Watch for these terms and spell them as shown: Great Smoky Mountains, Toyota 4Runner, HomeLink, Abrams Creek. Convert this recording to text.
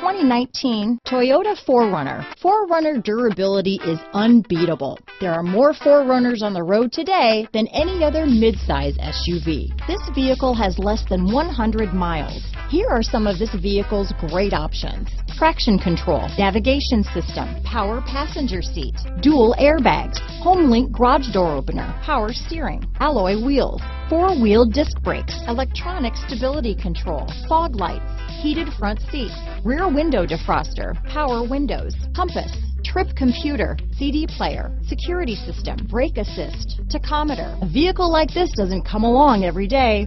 2019 Toyota 4Runner. 4Runner durability is unbeatable. There are more 4Runners on the road today than any other midsize SUV. This vehicle has less than 100 miles. Here are some of this vehicle's great options: traction control, navigation system, power passenger seat, dual airbags, HomeLink garage door opener, power steering, alloy wheels, four-wheel disc brakes, electronic stability control, fog lights, heated front seats, rear window defroster, power windows, compass, trip computer, CD player, security system, brake assist, tachometer. A vehicle like this doesn't come along every day.